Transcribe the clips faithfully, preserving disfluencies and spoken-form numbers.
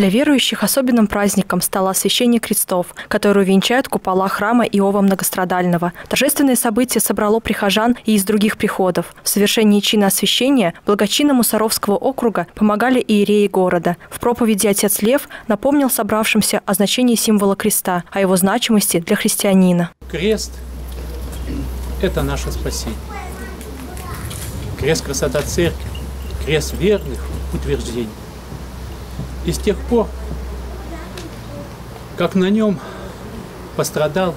Для верующих особенным праздником стало освящение крестов, которые венчают купола храма Иова Многострадального. Торжественное событие собрало прихожан и из других приходов. В совершении чина освящения благочина Мусоровского округа помогали иереи города. В проповеди отец Лев напомнил собравшимся о значении символа креста, о его значимости для христианина. Крест – это наше спасение. Крест – красота церкви, крест верных утверждений. И с тех пор, как на нем пострадал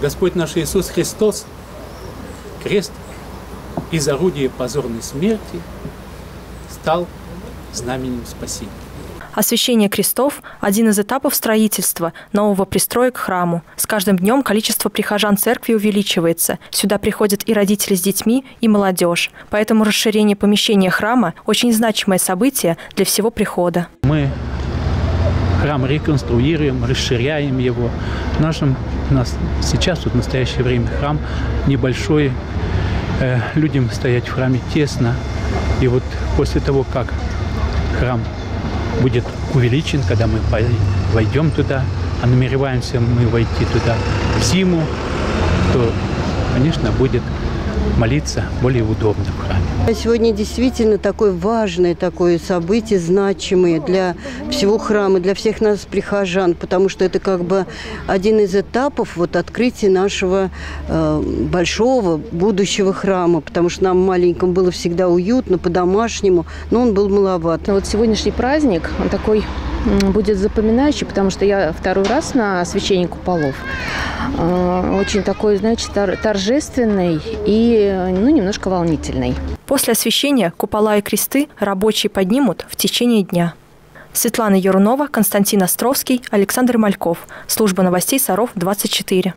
Господь наш Иисус Христос, крест из орудия позорной смерти стал знаменем спасения. Освящение крестов – один из этапов строительства нового пристроя к храму. С каждым днем количество прихожан церкви увеличивается. Сюда приходят и родители с детьми, и молодежь. Поэтому расширение помещения храма – очень значимое событие для всего прихода. Мы храм реконструируем, расширяем его. В нашем, у нас сейчас, вот в настоящее время, храм небольшой. Э, людям стоять в храме тесно. И вот после того, как храм будет увеличен, когда мы войдем туда, а намереваемся мы войти туда в зиму, то, конечно, будет молиться более удобно в храме. Сегодня действительно такое важное такое событие, значимое для всего храма, для всех нас, прихожан, потому что это как бы один из этапов вот, открытия нашего э, большого будущего храма, потому что нам маленькому было всегда уютно, по-домашнему, но он был маловат. Вот сегодняшний праздник, он такой будет запоминающий, потому что я второй раз на освящении куполов. Очень такой, значит, торжественный и, ну, немножко волнительный. После освящения купола и кресты рабочие поднимут в течение дня. Светлана Юрунова, Константин Островский, Александр Мальков. Служба новостей Саров двадцать четыре.